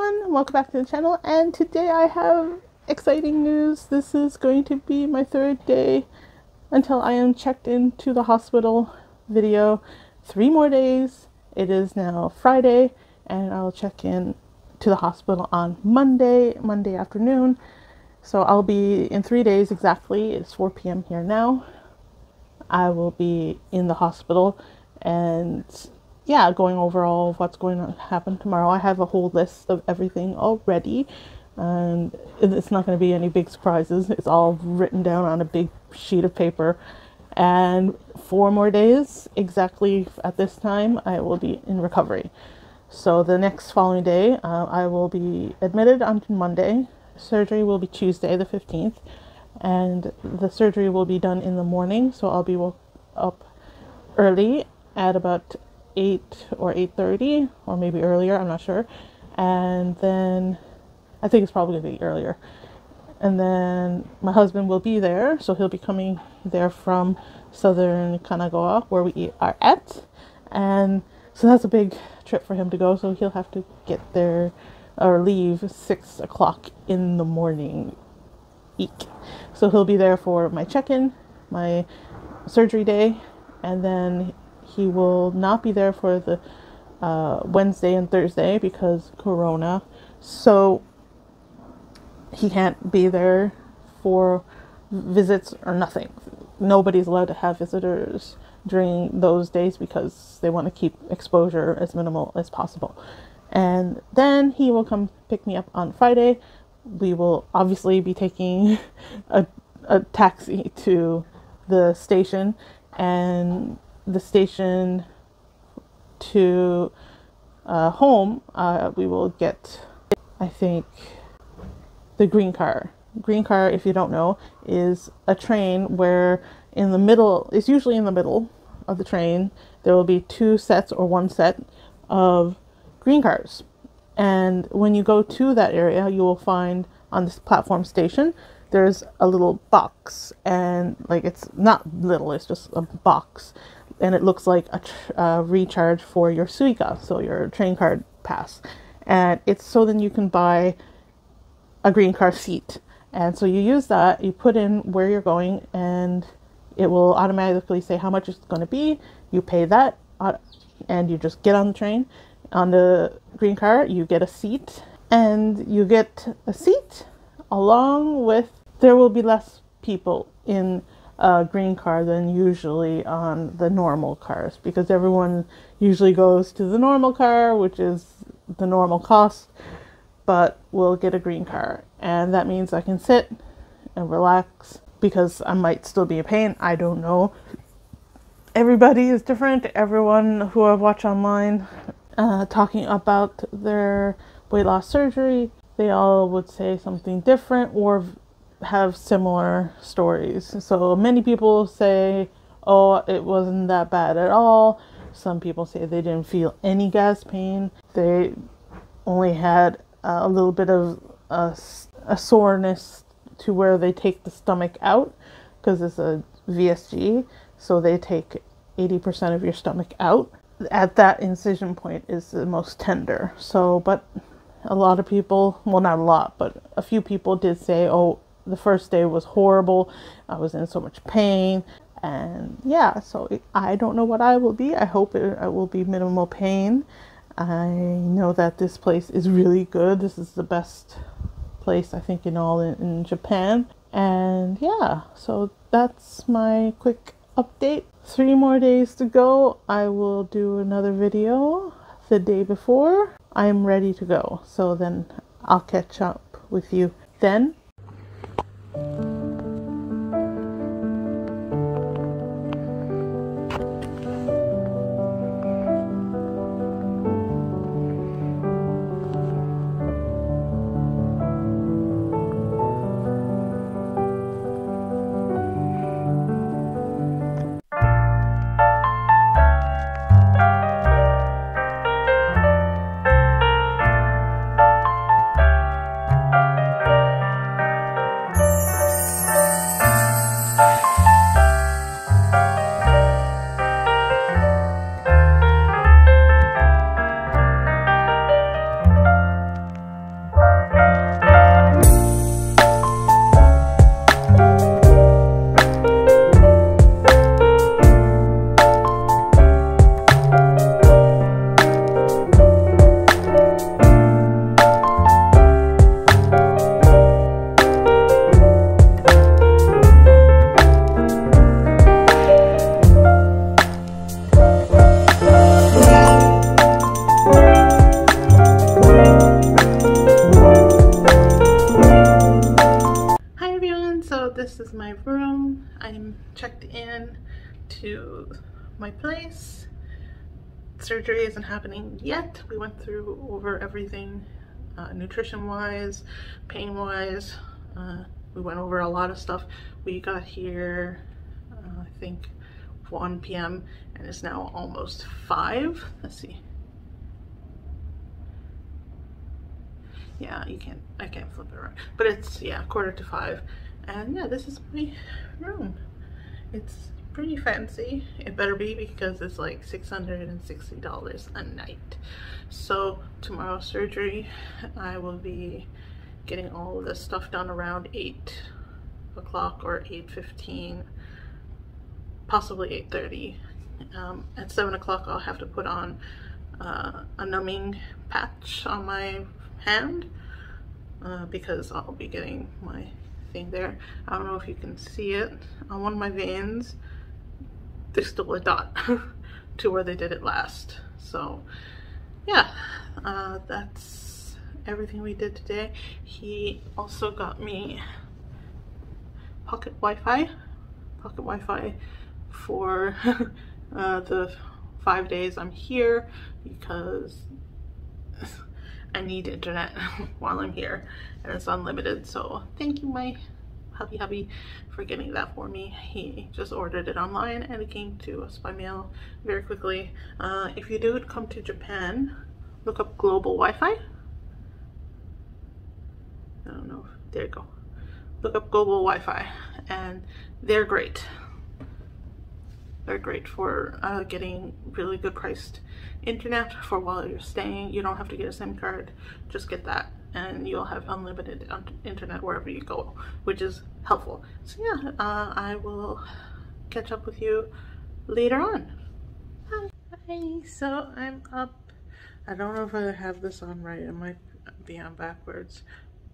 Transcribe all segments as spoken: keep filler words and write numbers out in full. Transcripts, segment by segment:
everyone, welcome back to the channel, and today I have exciting news. This is going to be my third day until I am checked into the hospital video. Three more days. It is now Friday and I'll check in to the hospital on Monday, Monday afternoon. So I'll be in three days exactly. It's four p m here now. I will be in the hospital and yeah, going over all of what's going to happen tomorrow. I have a whole list of everything already, and it's not going to be any big surprises. It's all written down on a big sheet of paper. And four more days exactly at this time, I will be in recovery. So the next following day, uh, I will be admitted on Monday. Surgery will be Tuesday the fifteenth, and the surgery will be done in the morning. So I'll be woke up early at about eight or eight thirty, or maybe earlier, I'm not sure. And then I think it's probably gonna be earlier, and then my husband will be there, so he'll be coming there from southern Shinagawa where we are at, and so that's a big trip for him to go, so he'll have to get there or leave six o'clock in the morning. Eek. So he'll be there for my check-in, my surgery day, and then he will not be there for the uh, Wednesday and Thursday because Corona. So he can't be there for visits or nothing. Nobody's allowed to have visitors during those days because they want to keep exposure as minimal as possible. And then he will come pick me up on Friday. We will obviously be taking a, a taxi to the station, and the station to uh, home, uh, we will get, I think, the green car. Green car, if you don't know, is a train where in the middle, it's usually in the middle of the train, there will be two sets or one set of green cars. And when you go to that area, you will find on this platform station, there's a little box, and like, it's not little, it's just a box. And it looks like a tr uh, recharge for your Suica, so your train card pass. And it's so then you can buy a green car seat. And so you use that, you put in where you're going, and it will automatically say how much it's going to be. You pay that, uh, and you just get on the train. On the green car, you get a seat, and you get a seat along with, there will be less people in a green car than usually on the normal cars, because everyone usually goes to the normal car, which is the normal cost, but we'll get a green car, and that means I can sit and relax, because I might still be in pain, I don't know. Everybody is different. Everyone who I've watched online uh, talking about their weight loss surgery, they all would say something different or have similar stories. So many people say, oh, it wasn't that bad at all. Some people say they didn't feel any gas pain. They only had a little bit of a, a soreness to where they take the stomach out, because it's a V S G. So they take eighty percent of your stomach out. At that incision point is the most tender. So, but a lot of people, well, not a lot, but a few people did say, oh, the first day was horrible. I was in so much pain. And yeah, so I don't know what I will be. I hope it, it will be minimal pain. I know that this place is really good. This is the best place, I think, in all in, in Japan. And yeah, so that's my quick update. Three more days to go. I will do another video the day before. I am ready to go. So then I'll catch up with you then. is my room. I'm checked in to my place. Surgery isn't happening yet. We went through over everything uh, nutrition-wise, pain-wise. Uh, we went over a lot of stuff. We got here, uh, I think, one p m and it's now almost five. Let's see. Yeah, you can't, I can't flip it around, but it's, yeah, quarter to five. And yeah, this is my room. It's pretty fancy. It better be, because it's like six hundred sixty dollars a night. So tomorrow's surgery, I will be getting all of this stuff done around eight o'clock or eight fifteen, possibly eight thirty. Um, at seven o'clock, I'll have to put on uh, a numbing patch on my hand uh, because I'll be getting my thing there. I don't know if you can see it on one of my veins. There's still a dot to where they did it last. So yeah, uh, that's everything we did today. He also got me pocket Wi-Fi, pocket Wi-Fi for uh, the five days I'm here, because I need internet while I'm here, and it's unlimited. So thank you, my hubby hubby, for getting that for me. He just ordered it online and it came to us by mail very quickly. Uh, if you do come to Japan, look up global Wi-Fi. I don't know, there you go. Look up global Wi-Fi, and they're great. They're great for uh, getting really good priced internet for while you're staying. You don't have to get a SIM card, just get that, and you'll have unlimited internet wherever you go, which is helpful. So yeah, uh, I will catch up with you later on. Hi. Hi. So I'm up. I don't know if I have this on right. It might be on backwards,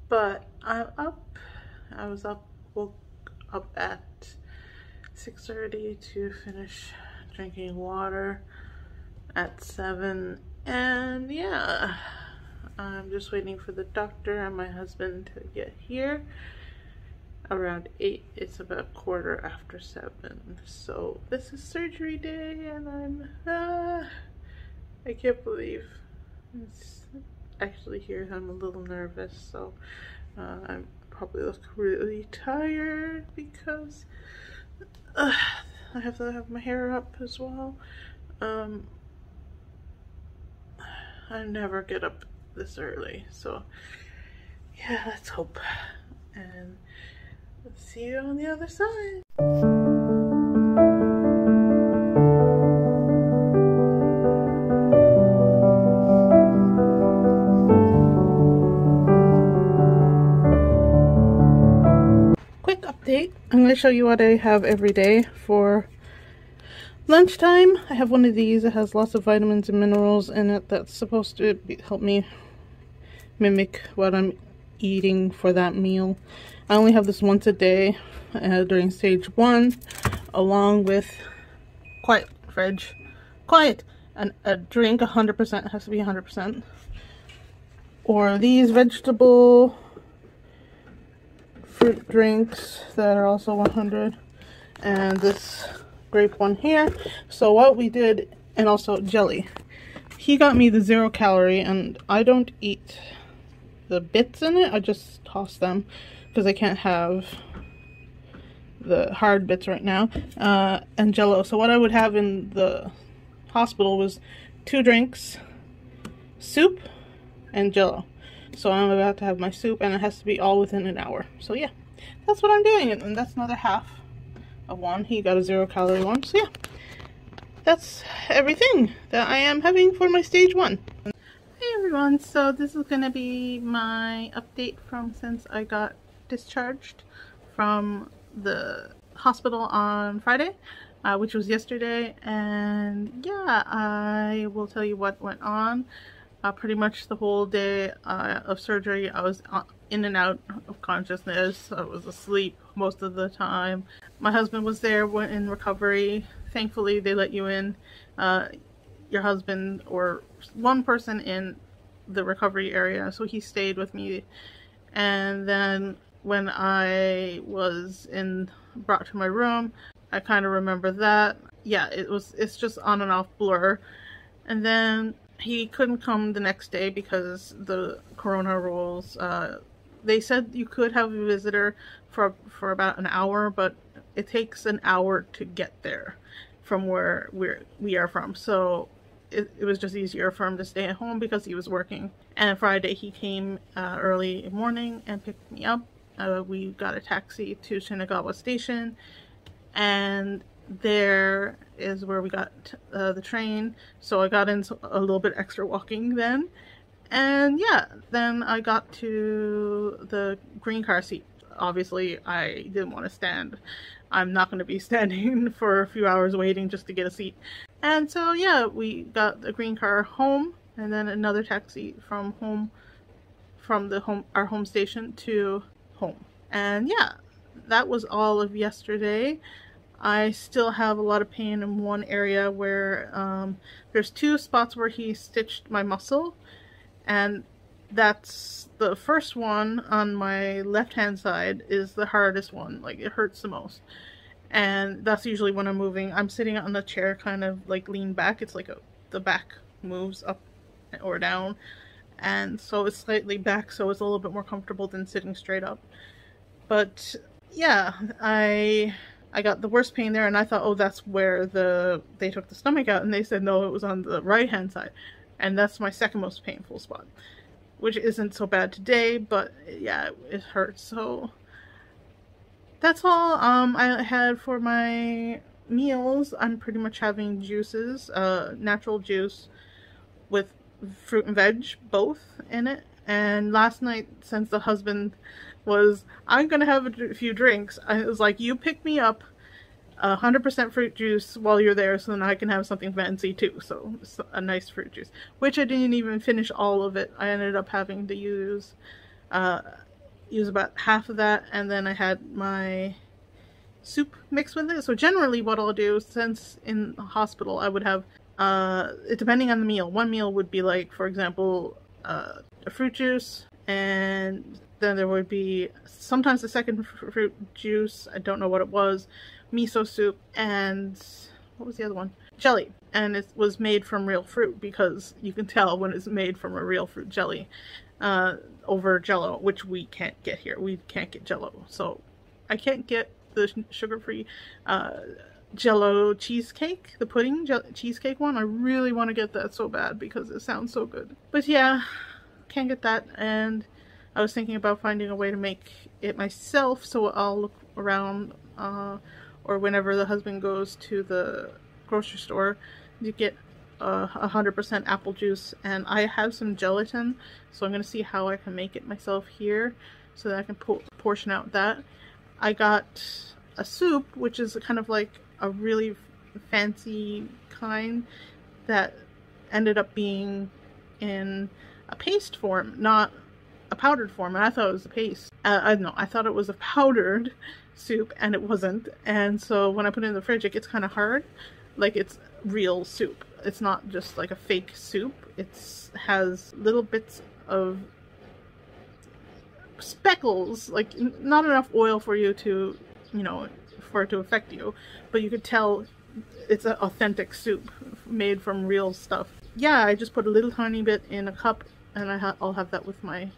but I'm up. I was up, woke up at six thirty to finish drinking water at seven, and yeah, I'm just waiting for the doctor and my husband to get here around eight. It's about quarter after seven. So this is surgery day, and I'm uh, I can't believe it's actually here. I'm a little nervous, so uh, I'm probably look really tired because Uh, I have to have my hair up as well. Um, I never get up this early, so yeah, let's hope. And let's see you on the other side. I'm going to show you what I have every day for lunchtime. I have one of these. It has lots of vitamins and minerals in it. That's supposed to be, help me mimic what I'm eating for that meal. I only have this once a day uh, during stage one, along with quiet veg, quiet, and a drink. One hundred percent, it has to be one hundred percent. Or these vegetable fruit drinks that are also one hundred, and this grape one here. So what we did, and also jelly. He got me the zero calorie, and I don't eat the bits in it. I just toss them because I can't have the hard bits right now, uh, and jello. So what I would have in the hospital was two drinks, soup, and jello. So I'm about to have my soup, and it has to be all within an hour. So yeah, that's what I'm doing. And that's another half of one. He got a zero calorie one. So yeah, that's everything that I am having for my stage one. Hey everyone, so this is going to be my update from since I got discharged from the hospital on Friday, uh, which was yesterday. And yeah, I will tell you what went on. Uh, pretty much the whole day uh, of surgery, I was in and out of consciousness. I was asleep most of the time. My husband was there, went in recovery. Thankfully, they let you in, uh, your husband or one person in the recovery area. So he stayed with me. And then when I was in brought to my room. I kind of remember that. Yeah, it was it's just on and off blur. And then he couldn't come the next day because the corona rules. Uh, they said you could have a visitor for for about an hour, but it takes an hour to get there from where we're, we are from. So it, it was just easier for him to stay at home because he was working. And Friday he came uh, early in the morning and picked me up. Uh, we got a taxi to Shinagawa station, and there is where we got uh, the train. So I got in a little bit extra walking then. And yeah, then I got to the green car seat. Obviously, I didn't want to stand. I'm not going to be standing for a few hours waiting just to get a seat. And so yeah, we got the green car home, and then another taxi from home, from the home our home station to home. And yeah, that was all of yesterday. I still have a lot of pain in one area where um, there's two spots where he stitched my muscle, and that's the first one on my left hand side is the hardest one, like it hurts the most. And that's usually when I'm moving. I'm sitting on the chair kind of like lean back, it's like a, the back moves up or down, and so it's slightly back, so it's a little bit more comfortable than sitting straight up. But yeah, I I got the worst pain there, and I thought, oh, that's where the they took the stomach out, and they said no, it was on the right hand side, and that's my second most painful spot, which isn't so bad today, but yeah, it, it hurts. So that's all um, I had for my meals. I'm pretty much having juices, uh, natural juice with fruit and veg both in it. And last night, since the husband was, I'm gonna have a few drinks, I was like, you pick me up one hundred percent fruit juice while you're there, so then I can have something fancy too. So, so a nice fruit juice, which I didn't even finish all of it. I ended up having to use uh, use about half of that, and then I had my soup mixed with it. So generally what I'll do, since in the hospital I would have, uh, depending on the meal, one meal would be like, for example, uh, a fruit juice, and then there would be sometimes the second fruit juice, I don't know what it was, miso soup, and what was the other one? Jelly. And it was made from real fruit, because you can tell when it's made from a real fruit jelly uh, over Jello, which we can't get here. We can't get Jello. So I can't get the sugar-free uh, Jello cheesecake, the pudding cheesecake one. I really want to get that so bad because it sounds so good. But yeah, can't get that, and I was thinking about finding a way to make it myself, so I'll look around uh, or whenever the husband goes to the grocery store to get a hundred percent apple juice. And I have some gelatin, so I'm gonna see how I can make it myself here so that I can po portion out that. I got a soup, which is kind of like a really fancy kind that ended up being in a paste form, not a powdered form, and I thought it was a paste. Uh, I don't know, I thought it was a powdered soup, and it wasn't. And so when I put it in the fridge, it gets kind of hard, like it's real soup. It's not just like a fake soup. It's has little bits of speckles, like not enough oil for you to, you know, for it to affect you, but you could tell it's an authentic soup made from real stuff. Yeah, I just put a little tiny bit in a cup, and I ha I'll have that with my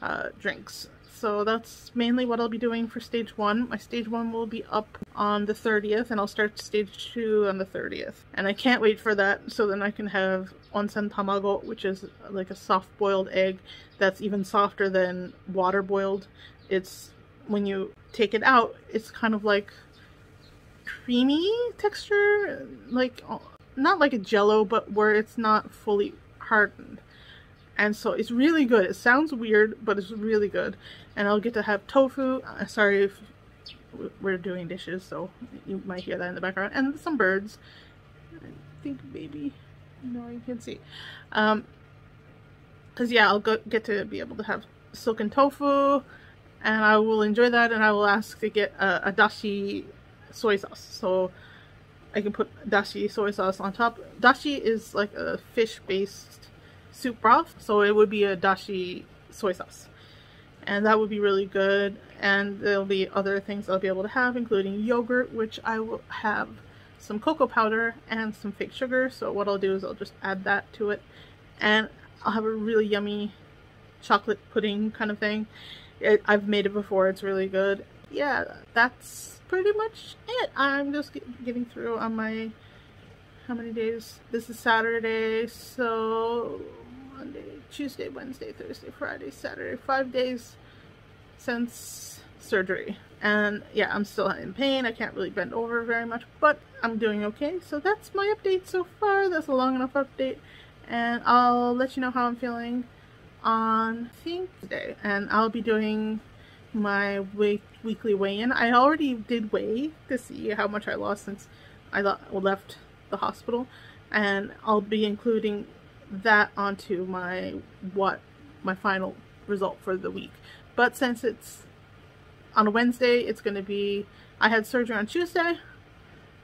uh, drinks. So that's mainly what I'll be doing for stage one. My stage one will be up on the thirtieth, and I'll start stage two on the thirtieth. And I can't wait for that, so then I can have onsen tamago, which is like a soft-boiled egg that's even softer than water-boiled. It's, when you take it out, it's kind of like creamy texture, like not like a Jello, but where it's not fully hardened. And so it's really good. It sounds weird, but it's really good. And I'll get to have tofu. Uh, sorry if we're doing dishes, so you might hear that in the background. And some birds. I think maybe, no, you can see. Um, Cause yeah, I'll go, get to be able to have silken tofu, and I will enjoy that. And I will ask to get a, a dashi soy sauce, so I can put dashi soy sauce on top. Dashi is like a fish-based soup broth, so it would be a dashi soy sauce. and that would be really good. And there'll be other things I'll be able to have, including yogurt, which I will have some cocoa powder and some fake sugar. So what I'll do is I'll just add that to it, and I'll have a really yummy chocolate pudding kind of thing. It, I've made it before, it's really good. Yeah, that's pretty much it. I'm just getting through on my, how many days? This is Saturday, so Monday, Tuesday, Wednesday, Thursday, Friday, Saturday, five days since surgery. And yeah, I'm still in pain. I can't really bend over very much, but I'm doing okay. So that's my update so far. That's a long enough update, and I'll let you know how I'm feeling on thing today. And I'll be doing my weight weekly weigh-in. I already did weigh to see how much I lost since I left the hospital, and I'll be including that onto my what my final result for the week. But since it's on a Wednesday, it's going to be, I had surgery on Tuesday,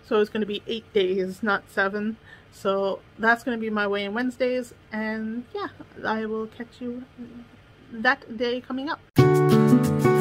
so it's going to be eight days, not seven. So that's going to be my weigh-in Wednesdays, and yeah, I will catch you that day coming up.